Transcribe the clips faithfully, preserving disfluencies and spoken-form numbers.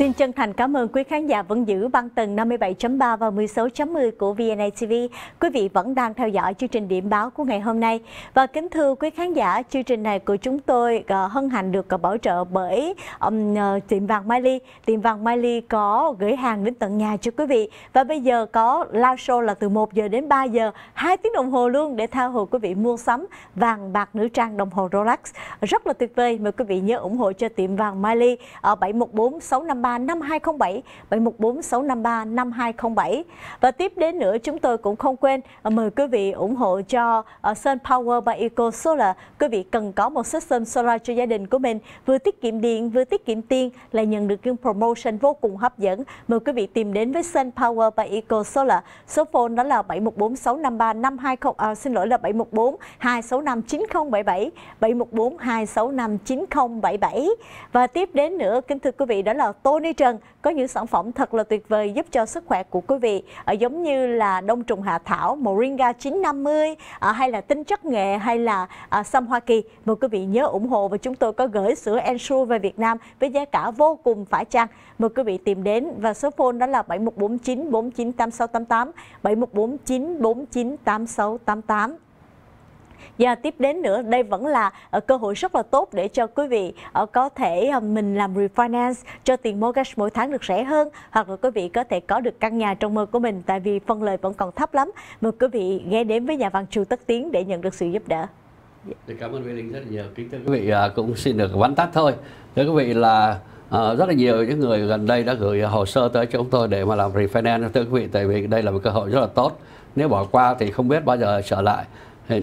Xin chân thành cảm ơn quý khán giả vẫn giữ băng tần năm mươi bảy chấm ba và mười sáu chấm mười của vê en a tê vê. Quý vị vẫn đang theo dõi chương trình điểm báo của ngày hôm nay. Và kính thưa quý khán giả, chương trình này của chúng tôi hân hạnh được bảo trợ bởi um, tiệm vàng Miley. Tiệm vàng Miley có gửi hàng đến tận nhà cho quý vị. Và bây giờ có live show là từ một giờ đến ba giờ, hai tiếng đồng hồ luôn để tha hồ quý vị mua sắm vàng bạc nữ trang, đồng hồ Rolex. Rất là tuyệt vời, mời quý vị nhớ ủng hộ cho tiệm vàng Miley ở bảy một bốn sáu năm ba năm hai không bảy, bảy một bốn sáu năm ba năm hai không bảy. Và tiếp đến nữa chúng tôi cũng không quên mời quý vị ủng hộ cho Sun Power by Eco Solar. Quý vị cần có một system solar cho gia đình của mình, vừa tiết kiệm điện vừa tiết kiệm tiền, là nhận được những promotion vô cùng hấp dẫn. Mời quý vị tìm đến với Sun Power by Eco Solar. Số phone đó là bảy một bốn sáu năm ba năm hai không, à, xin lỗi là bảy một bốn hai sáu năm chín không bảy bảy, bảy một bốn hai sáu năm chín không bảy bảy. Và tiếp đến nữa kính thưa quý vị, đó là Tony Trần có những sản phẩm thật là tuyệt vời giúp cho sức khỏe của quý vị, à, giống như là đông trùng hạ thảo, Moringa chín năm mươi, à, hay là tinh chất nghệ, hay là à, sâm Hoa Kỳ. Mời quý vị nhớ ủng hộ, và chúng tôi có gửi sữa Ensure về Việt Nam với giá cả vô cùng phải chăng. Mời quý vị tìm đến và số phone đó là bảy một bốn chín bốn chín tám sáu tám tám, bảy một bốn chín bốn chín tám sáu tám tám. Và tiếp đến nữa, đây vẫn là cơ hội rất là tốt để cho quý vị có thể mình làm refinance cho tiền mortgage mỗi tháng được rẻ hơn, hoặc là quý vị có thể có được căn nhà trong mơ của mình, tại vì phân lời vẫn còn thấp lắm. Mời quý vị ghé đến với nhà văn Chu Tất Tiến để nhận được sự giúp đỡ. Cảm ơn Vy Linh rất là nhiều. Kính thưa quý vị, cũng xin được vắn tắt thôi. Thưa quý vị là À, rất là nhiều những người gần đây đã gửi hồ sơ tới cho chúng tôi để mà làm refinance. Thưa quý vị, tại vì đây là một cơ hội rất là tốt. Nếu bỏ qua thì không biết bao giờ trở lại. Thì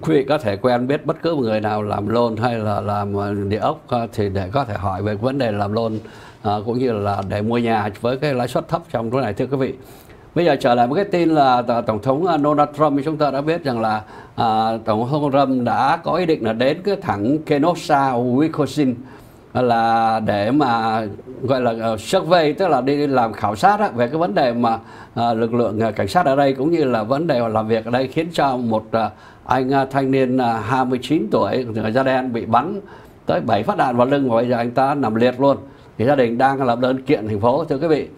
quý vị có thể quen biết bất cứ một người nào làm loan hay là làm địa ốc thì để có thể hỏi về vấn đề làm loan, à, cũng như là để mua nhà với cái lãi suất thấp trong lúc này. Thưa quý vị, bây giờ trở lại một cái tin là Tổng thống Donald Trump, chúng ta đã biết rằng là à, Tổng thống Trump đã có ý định là đến cái thẳng Kenosha Wisconsin là để mà gọi là survey, tức là đi làm khảo sát á, về cái vấn đề mà à, lực lượng cảnh sát ở đây cũng như là vấn đề làm việc ở đây, khiến cho một à, anh thanh niên à, hai mươi chín tuổi người da đen bị bắn tới bảy phát đạn vào lưng, và bây giờ anh ta nằm liệt luôn. Thì gia đình đang làm đơn kiện thành phố. Thưa quý vị,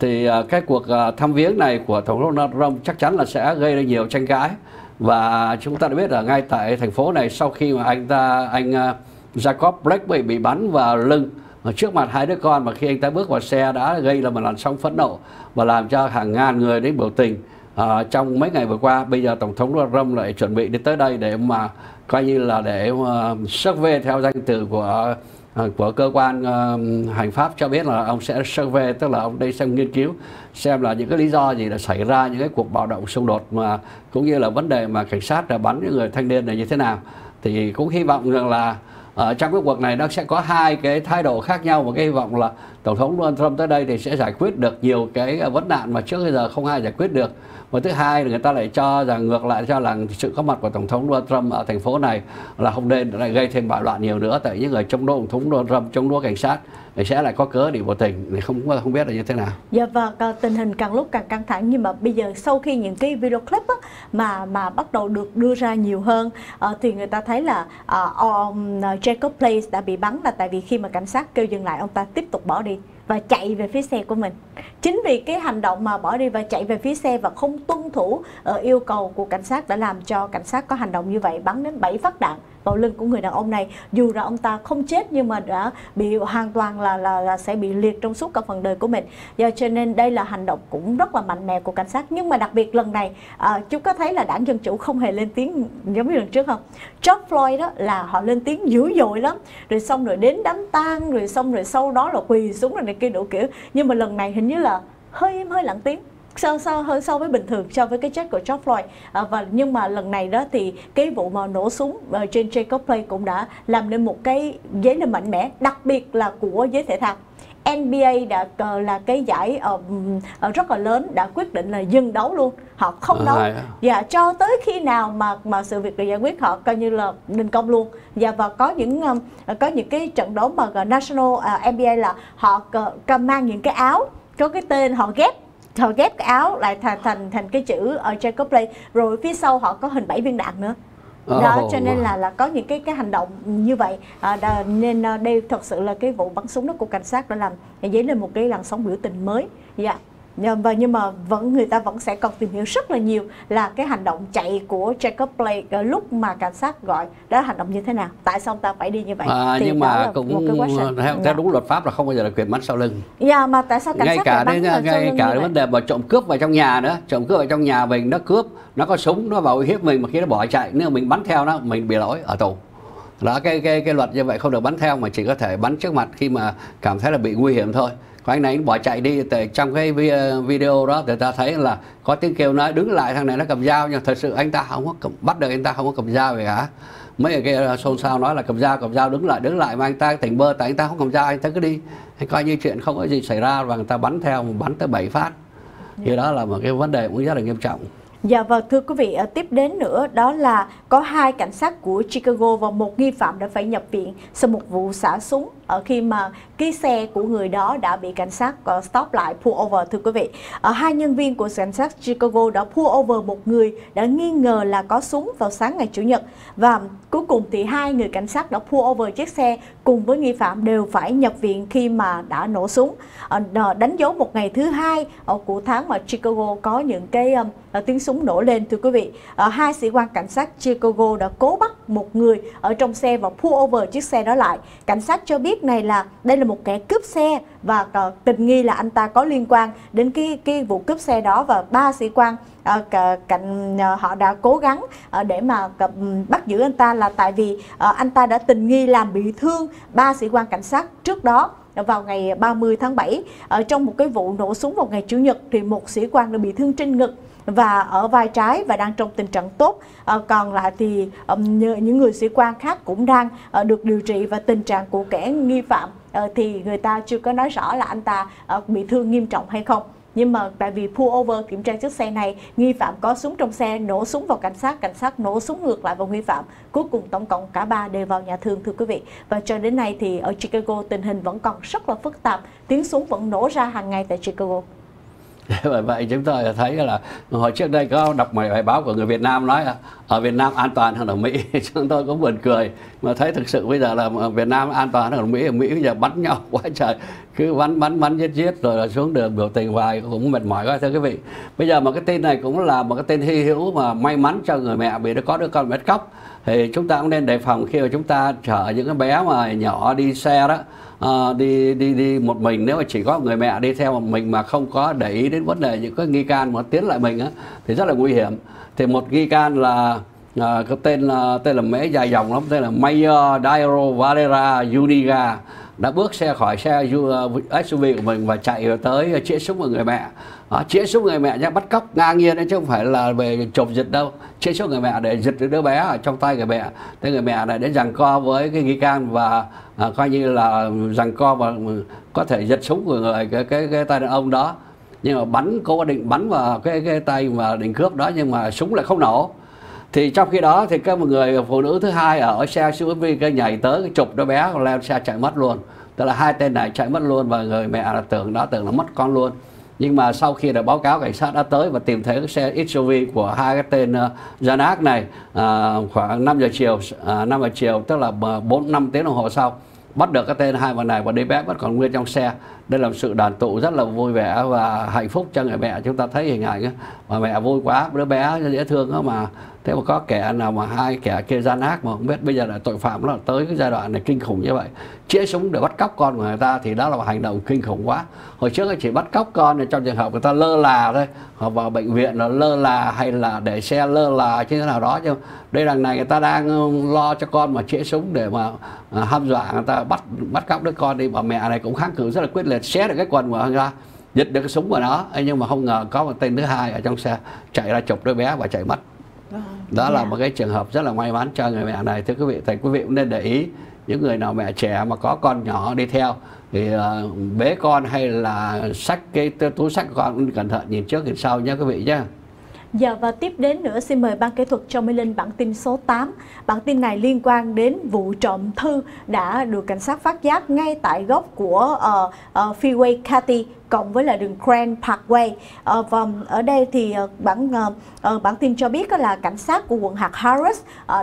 thì à, cái cuộc à, thăm viếng này của Tổng thống Donald Trump chắc chắn là sẽ gây ra nhiều tranh cãi, và chúng ta đã biết là ngay tại thành phố này, sau khi mà anh ta anh à, Jacob Blake bị bắn vào lưng trước mặt hai đứa con, mà khi anh ta bước vào xe đã gây ra một làn sóng phẫn nộ và làm cho hàng ngàn người đến biểu tình à, trong mấy ngày vừa qua. Bây giờ Tổng thống Donald Trump lại chuẩn bị đi tới đây để mà coi như là để uh, survey. Theo danh từ của uh, của cơ quan uh, hành pháp cho biết là ông sẽ survey, tức là ông đây sẽ nghiên cứu xem là những cái lý do gì đã xảy ra những cái cuộc bạo động xung đột, mà cũng như là vấn đề mà cảnh sát đã bắn những người thanh niên này như thế nào. Thì cũng hy vọng rằng là ở trong cái cuộc này nó sẽ có hai cái thái độ khác nhau, và cái hy vọng là Tổng thống Donald Trump tới đây thì sẽ giải quyết được nhiều cái vấn nạn mà trước giờ không ai giải quyết được. Và thứ hai là người ta lại cho rằng ngược lại cho là sự có mặt của Tổng thống Donald Trump ở thành phố này là không nên lại gây thêm bạo loạn nhiều nữa, tại những người chống đối Tổng thống Donald Trump, chống đối cảnh sát thì sẽ lại có cớ để biểu tình, thì không không biết là như thế nào. Dạ, và tình hình càng lúc càng căng thẳng, nhưng mà bây giờ sau khi những cái video clip á, mà mà bắt đầu được đưa ra nhiều hơn à, thì người ta thấy là à, ông Jacob Blake đã bị bắn là tại vì khi mà cảnh sát kêu dừng lại, ông ta tiếp tục bỏ đi và chạy về phía xe của mình. Chính vì cái hành động mà bỏ đi và chạy về phía xe và không tuân thủ ở yêu cầu của cảnh sát đã làm cho cảnh sát có hành động như vậy, bắn đến bảy phát đạn vào lưng của người đàn ông này. Dù là ông ta không chết nhưng mà đã bị hoàn toàn là là, là sẽ bị liệt trong suốt cả phần đời của mình. Do cho nên đây là hành động cũng rất là mạnh mẽ của cảnh sát. Nhưng mà đặc biệt lần này à, chúng có thấy là đảng Dân Chủ không hề lên tiếng giống như lần trước không? George Floyd đó là họ lên tiếng dữ dội lắm, rồi xong rồi đến đám tang, rồi xong rồi sau đó là quỳ xuống rồi này kia đủ kiểu. Nhưng mà lần này hình như là hơi im hơi lặng tiếng so so hơn so với bình thường, so với cái chết của George Floyd. À, và nhưng mà lần này đó thì cái vụ mà nổ súng uh, trên Jacob Blake cũng đã làm nên một cái giấy lên mạnh mẽ, đặc biệt là của giới thể thao. en bê a đã uh, là cái giải uh, uh, rất là lớn đã quyết định là dừng đấu luôn, họ không à, đấu và dạ, cho tới khi nào mà mà sự việc được giải quyết họ coi như là đình công luôn. Và và có những uh, có những cái trận đấu mà uh, National uh, en bê a là họ uh, mang những cái áo có cái tên họ ghép. Họ ghép cái áo lại thành thành thành cái chữ ở Jacob Blake, rồi phía sau họ có hình bảy viên đạn nữa. đó, oh. Cho nên là là có những cái cái hành động như vậy à, đà, nên đây thật sự là cái vụ bắn súng đó của cảnh sát đã làm dấy lên một cái làn sóng biểu tình mới. Dạ. Nhưng mà vẫn người ta vẫn sẽ còn tìm hiểu rất là nhiều là cái hành động chạy của Jacob Blake lúc mà cảnh sát gọi đó là hành động như thế nào, tại sao ông ta phải đi như vậy. À, thì nhưng mà cũng theo, theo đúng luật pháp là không bao giờ là quyền bắn sau lưng. Dạ, mà tại sao cảnh ngay sát cả bắn đến, ngay, ngay cả vấn đề mà trộm cướp vào trong nhà nữa, trộm cướp vào trong nhà mình, nó cướp, nó có súng, nó vào uy hiếp mình mà khi nó bỏ chạy nếu mình bắn theo nó mình bị lỗi ở tù. Đó, cái cái cái luật như vậy không được bắn theo mà chỉ có thể bắn trước mặt khi mà cảm thấy là bị nguy hiểm thôi. Còn anh này bỏ chạy đi, trong cái video đó người ta thấy là có tiếng kêu nói đứng lại thằng này nó cầm dao, nhưng thật sự anh ta không có cầm, bắt được anh ta không có cầm dao gì cả. Mấy cái xôn xao nói là cầm dao, cầm dao, đứng lại, đứng lại, mà anh ta tỉnh bơ, tại anh ta không cầm dao, anh ta cứ đi. Anh coi như chuyện không có gì xảy ra và người ta bắn theo, bắn tới bảy phát. Thì đó là một cái vấn đề cũng rất là nghiêm trọng. Dạ vâng, thưa quý vị, tiếp đến nữa đó là có hai cảnh sát của Chicago và một nghi phạm đã phải nhập viện sau một vụ xả súng ở khi mà cái xe của người đó đã bị cảnh sát stop lại, pull over. Thưa quý vị, hai nhân viên của cảnh sát Chicago đã pull over một người đã nghi ngờ là có súng vào sáng ngày Chủ nhật, và cuối cùng thì hai người cảnh sát đã pull over chiếc xe cùng với nghi phạm đều phải nhập viện khi mà đã nổ súng, đánh dấu một ngày thứ hai của tháng mà Chicago có những cái tiếng súng nổ lên. Thưa quý vị, hai sĩ quan cảnh sát Chicago đã cố bắt một người ở trong xe và pull over chiếc xe đó lại. Cảnh sát cho biết này là đây là một kẻ cướp xe và uh, tình nghi là anh ta có liên quan đến cái cái vụ cướp xe đó, và ba sĩ quan uh, cạnh uh, họ đã cố gắng uh, để mà uh, bắt giữ anh ta là tại vì uh, anh ta đã tình nghi làm bị thương ba sĩ quan cảnh sát trước đó vào ngày ba mươi tháng bảy ở uh, trong một cái vụ nổ súng vào ngày Chủ nhật. Thì một sĩ quan đã bị thương trên ngực và ở vai trái và đang trong tình trạng tốt, à, còn lại thì um, những người sĩ quan khác cũng đang uh, được điều trị, và tình trạng của kẻ nghi phạm uh, thì người ta chưa có nói rõ là anh ta uh, bị thương nghiêm trọng hay không. Nhưng mà tại vì pull over kiểm tra chiếc xe này, nghi phạm có súng trong xe, nổ súng vào cảnh sát, cảnh sát nổ súng ngược lại vào nghi phạm. Cuối cùng tổng cộng cả ba đều vào nhà thương, thưa quý vị. Và cho đến nay thì ở Chicago tình hình vẫn còn rất là phức tạp, tiếng súng vẫn nổ ra hàng ngày tại Chicago. Bởi vậy chúng tôi thấy là hồi trước đây có đọc bài báo của người Việt Nam nói ở Việt Nam an toàn hơn ở Mỹ. Chúng tôi cũng buồn cười mà thấy thực sự bây giờ là Việt Nam an toàn hơn ở Mỹ. Ở Mỹ bây giờ bắn nhau quá trời, cứ bắn bắn bắn giết giết rồi là xuống đường biểu tình hoài, cũng mệt mỏi quá. Thưa quý vị, bây giờ một cái tin này cũng là một cái tin hy hữu mà may mắn cho người mẹ bị nó có đứa con bắt cóc. Thì chúng ta cũng nên đề phòng khi mà chúng ta chở những cái bé mà nhỏ đi xe đó, à, đi đi đi một mình. Nếu mà chỉ có người mẹ đi theo một mình mà không có để ý đến vấn đề những cái nghi can mà tiến lại mình á, thì rất là nguy hiểm. Thì một nghi can là à, cái tên là tên là mễ dài dòng lắm, tên là Mayor Dairo Valera Uniga đã bước xe khỏi xe ét u vê của mình và chạy tới chĩa súng vào người mẹ. À, chĩa súng người mẹ nhá, bắt cóc ngang nhiên đấy chứ không phải là về chộp giật đâu. Chĩa súng người mẹ để giật đứa bé ở trong tay người mẹ. Thế người mẹ này đến giằng co với cái nghi can và à, coi như là giằng co và có thể giật súng của người cái cái, cái tay đàn ông đó. Nhưng mà bắn, cô định bắn vào cái cái tay mà định cướp đó, nhưng mà súng lại không nổ. Thì trong khi đó thì có một người phụ nữ thứ hai ở xe ét u vê cái nhảy tới cái chụp đứa bé leo xe chạy mất luôn. Tức là hai tên này chạy mất luôn và người mẹ là tưởng đó tưởng là mất con luôn. Nhưng mà sau khi đã báo cáo cảnh sát đã tới và tìm thấy cái xe ét u vê của hai cái tên uh, Janak này, à, khoảng năm giờ chiều, à, năm giờ chiều tức là bốn năm tiếng đồng hồ sau bắt được cái tên hai bọn này và đứa bé vẫn còn nguyên trong xe. Đây là một sự đoàn tụ rất là vui vẻ và hạnh phúc cho người mẹ. Chúng ta thấy hình ảnh mà mẹ vui quá, đứa bé dễ thương đó mà. Thế mà có kẻ nào mà hai kẻ kia gian ác mà không biết. Bây giờ là tội phạm nó tới cái giai đoạn này kinh khủng như vậy, chĩa súng để bắt cóc con của người ta thì đó là một hành động kinh khủng quá. Hồi trước chỉ bắt cóc con thì trong trường hợp người ta lơ là thôi, họ vào bệnh viện là lơ là hay là để xe lơ là chứ thế nào đó, chứ đây đằng này người ta đang lo cho con mà chĩa súng để mà hăm dọa người ta bắt bắt cóc đứa con đi. Mà mẹ này cũng kháng cự rất là quyết liệt, xé được cái quần của anh ra, giật được cái súng của nó, nhưng mà không ngờ có một tên thứ hai ở trong xe chạy ra chụp đứa bé và chạy mất. Đó là một cái trường hợp rất là may mắn cho người mẹ này. Thưa quý vị, thầy quý vị cũng nên để ý những người nào mẹ trẻ mà có con nhỏ đi theo thì uh, bế con hay là xách cái túi xách con cẩn thận, nhìn trước nhìn sau nhé quý vị nhé. Dạ, và tiếp đến nữa xin mời ban kỹ thuật cho Mỹ Linh bản tin số tám. Bản tin này liên quan đến vụ trộm thư đã được cảnh sát phát giác ngay tại gốc của uh, uh, Freeway Katy cộng với là đường Grand Parkway. Ờ, và ở đây thì bản ờ, bản tin cho biết là cảnh sát của quận hạt Harris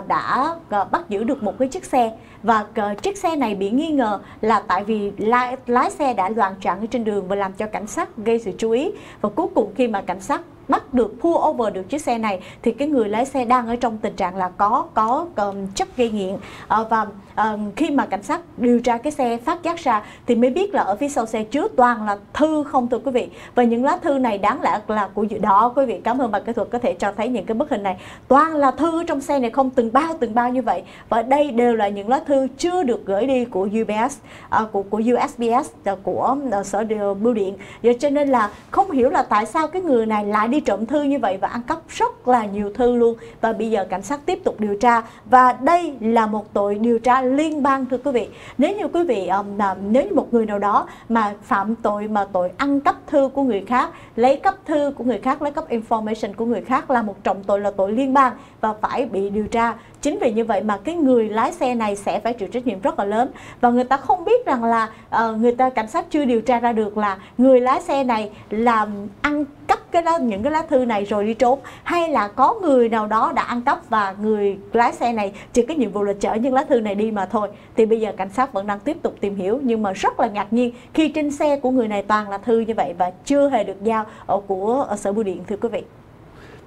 đã bắt giữ được một cái chiếc xe, và chiếc xe này bị nghi ngờ là tại vì lái, lái xe đã loạng choạng trên đường và làm cho cảnh sát gây sự chú ý. Và cuối cùng khi mà cảnh sát bắt được, pull over được chiếc xe này, thì cái người lái xe đang ở trong tình trạng là có có um, chất gây nghiện. À, và um, khi mà cảnh sát điều tra cái xe, phát giác ra thì mới biết là ở phía sau xe chứa toàn là thư không, thưa quý vị. Và những lá thư này đáng lẽ là của dự đó, quý vị. Cảm ơn bạn kỹ thuật có thể cho thấy những cái bức hình này, toàn là thư trong xe này, không từng bao từng bao như vậy. Và đây đều là những lá thư chưa được gửi đi của u pê ét, à, của của u ét pê س, à, của à, sở điều, bưu điện. Vậy cho nên là không hiểu là tại sao cái người này lại đi trộm thư như vậy và ăn cắp rất là nhiều thư luôn. Và bây giờ cảnh sát tiếp tục điều tra, và đây là một tội điều tra liên bang, thưa quý vị. Nếu như quý vị um, nếu như một người nào đó mà phạm tội mà tội ăn cắp thư của người khác, lấy cắp thư của người khác, lấy cắp information của người khác, là một trọng tội, là tội liên bang và phải bị điều tra. Chính vì như vậy mà cái người lái xe này sẽ phải chịu trách nhiệm rất là lớn. Và người ta không biết rằng là uh, người ta cảnh sát chưa điều tra ra được là người lái xe này làm ăn cắp cái đó, những cái lá thư này rồi đi trốn, hay là có người nào đó đã ăn cắp và người lái xe này chỉ cái nhiệm vụ là chở những lá thư này đi mà thôi. Thì bây giờ cảnh sát vẫn đang tiếp tục tìm hiểu, nhưng mà rất là ngạc nhiên khi trên xe của người này toàn là thư như vậy và chưa hề được giao ở của ở sở bưu điện, thưa quý vị.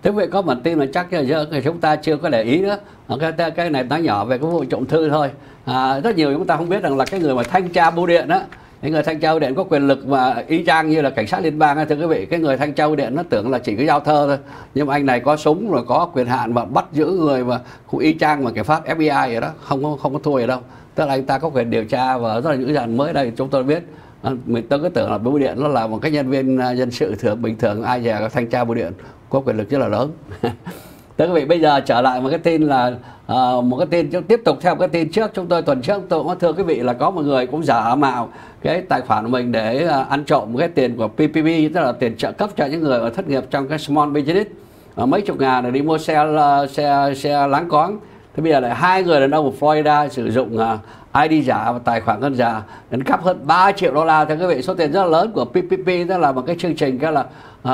Thế vậy có bản tin mà chắc giờ chúng ta chưa có để ý nữa. Cái, cái này nói nhỏ về cái vụ trộm thư thôi. À, rất nhiều chúng ta không biết rằng là cái người mà thanh tra bưu điện đó, những người thanh tra bưu điện có quyền lực mà y chang như là cảnh sát liên bang, thưa quý vị. Cái người thanh tra bưu điện nó tưởng là chỉ cái giao thơ thôi, nhưng mà anh này có súng rồi, có quyền hạn và bắt giữ người mà cũng y chang mà cảnh sát ép bê i vậy đó, không không, không có thua gì đâu. Tức là anh ta có quyền điều tra, và rất là những dàn mới đây chúng tôi biết. Mình tôi cứ tưởng là bưu điện nó là một cái nhân viên dân sự thường bình thường, ai dè có thanh tra bưu điện có quyền lực rất là lớn. Thưa quý vị, bây giờ trở lại một cái tin là uh, một cái tin tiếp tục theo cái tin trước chúng tôi tuần trước tôi cũng thưa quý vị là có một người cũng giả mạo cái tài khoản của mình để uh, ăn trộm cái tiền của pê pê pê, tức là tiền trợ cấp cho những người mà thất nghiệp trong cái small business, uh, mấy chục ngàn để đi mua xe uh, xe xe láng cóng. Thế bây giờ lại hai người đàn ông ở Florida sử dụng uh, i đê giả và tài khoản ngân giả đến cắp hơn ba triệu đô la, thưa quý vị. Số tiền rất là lớn của pê pê pê, tức là một cái chương trình cái là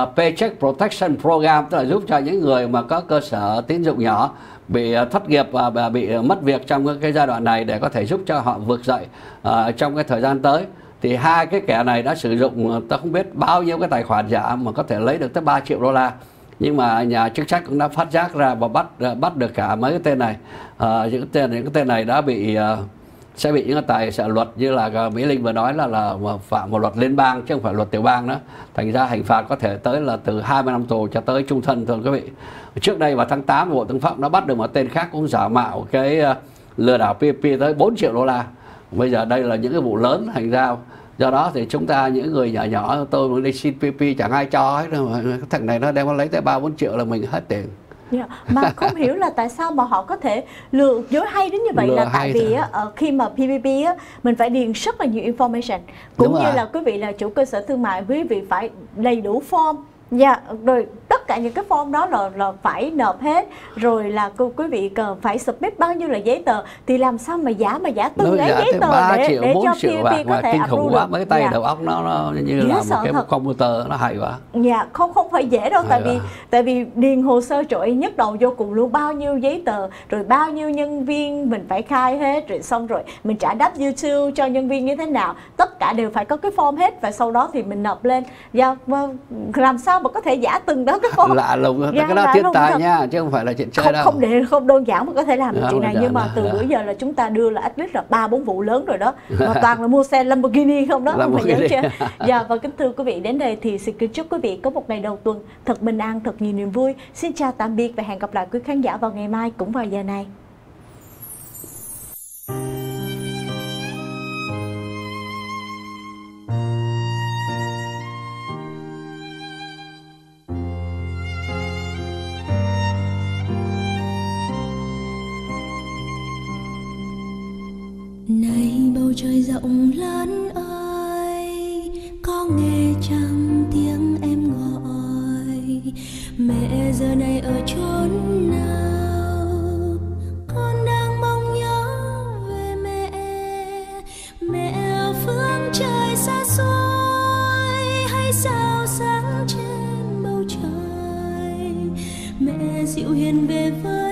uh, Paycheck Protection Program, tức là giúp cho những người mà có cơ sở tín dụng nhỏ bị uh, thất nghiệp và uh, bị uh, mất việc trong cái giai đoạn này để có thể giúp cho họ vượt dậy uh, trong cái thời gian tới. Thì hai cái kẻ này đã sử dụng ta không biết bao nhiêu cái tài khoản giả mà có thể lấy được tới ba triệu đô la. Nhưng mà nhà chức trách cũng đã phát giác ra và bắt bắt được cả mấy cái tên này. À, những tên những cái tên này đã bị uh, sẽ bị những cái tài sản luật như là Mỹ Linh vừa nói là là phạm một luật liên bang chứ không phải luật tiểu bang đó. Thành ra hình phạt có thể tới là từ hai mươi năm tù cho tới chung thân, thưa quý vị. Trước đây vào tháng tám Bộ Tư pháp đã bắt được một tên khác cũng giả mạo cái uh, lừa đảo pê pê pê tới bốn triệu đô la. Bây giờ đây là những cái vụ lớn, thành ra do đó thì chúng ta những người nhỏ nhỏ, tôi muốn đi xin pê pê chẳng ai cho ấy đâu, mà thằng này nó đem nó lấy tới ba bốn triệu là mình hết tiền. Yeah. Mà không hiểu là tại sao mà họ có thể lừa dối hay đến như vậy, lừa là tại vì á, khi mà pê pê pê á, mình phải điền rất là nhiều information, cũng đúng như à. là quý vị là chủ cơ sở thương mại, quý vị phải đầy đủ form. Dạ, yeah, rồi tất cả những cái form đó là, là phải nộp hết, rồi là cô quý vị cần phải submit bao nhiêu là giấy tờ, thì làm sao mà giả mà giả từng ấy giấy tờ để, triệu, để cho pê pê pê có thể approve được. Quá, mấy tay yeah. đầu óc nó, nó như yeah, là một cái thật. Computer nó hay quá. Dạ, yeah, không không phải dễ đâu, hay tại quá. vì tại vì điền hồ sơ trội nhức đầu vô cùng luôn, bao nhiêu giấy tờ, rồi bao nhiêu nhân viên mình phải khai hết, rồi xong rồi mình trả W hai cho nhân viên như thế nào, tất cả đều phải có cái form hết và sau đó thì mình nộp lên. Dạ, yeah, làm sao mà có thể giả từng đó cái form. Lạ lùng, yeah, cái đó thiên tài nha, chứ không phải là chuyện chơi không, đâu. Không để không đơn giản mà có thể làm được chuyện này, nhưng mà từ bữa giờ là chúng ta đưa là ít nhất là ba bốn vụ lớn rồi đó. Mà toàn là mua xe Lamborghini không đó, Lamborghini. Không phải dễ chơi. Dạ, và kính thưa quý vị, đến đây thì xin kính chúc quý vị có một ngày đầu tuần thật bình an, thật nhiều niềm vui. Xin chào tạm biệt và hẹn gặp lại quý khán giả vào ngày mai cũng vào giờ này. Trời rộng lớn ơi, có nghe chăng tiếng em gọi? Mẹ giờ này ở chốn nào? Con đang mong nhớ về mẹ. Mẹ ở phương trời xa xôi. dịu hiền về với.